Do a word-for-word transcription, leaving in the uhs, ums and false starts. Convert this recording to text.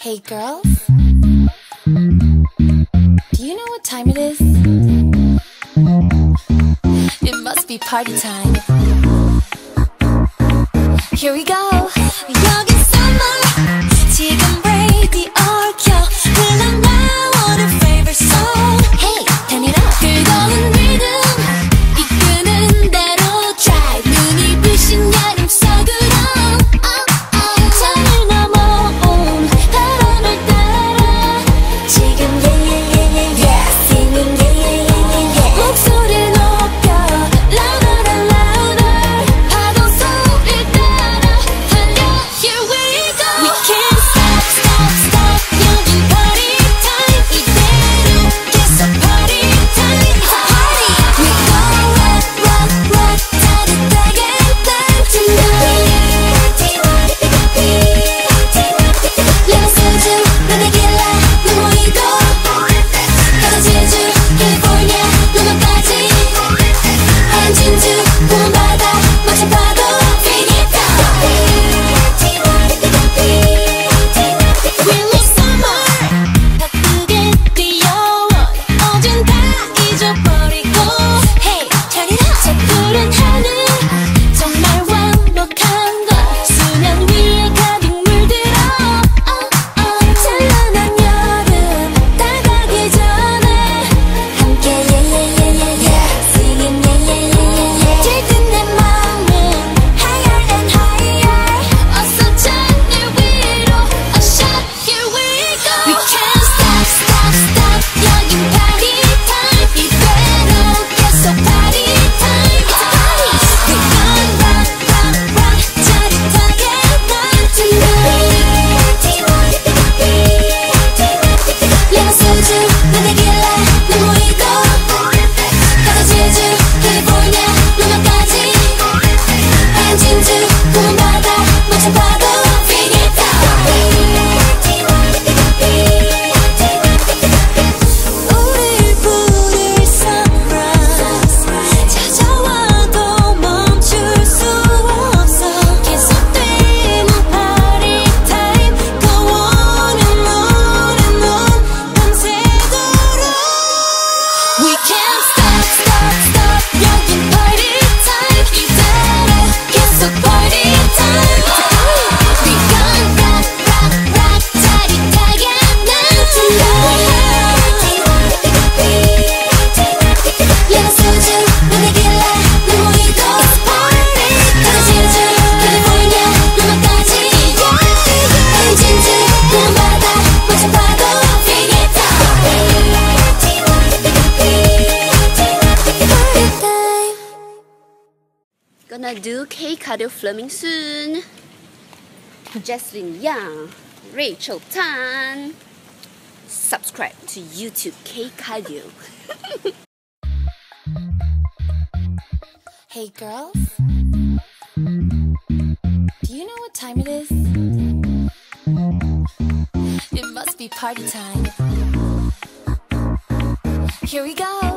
Hey girls, do you know what time it is? It must be party time. Here we go. 여기 summer, 지금 break the orchestra. Well, now on a favorite song. Hey, turn it up. 즐거운 리듬 이끄는 대로 drive. 눈이 부신 여름 속으로. Gonna do K-Kardio filming soon. Jeslyn Yang, Rachel Tan. Subscribe to YouTube K-Kardio. Hey girls, do you know what time it is? It must be party time. Here we go.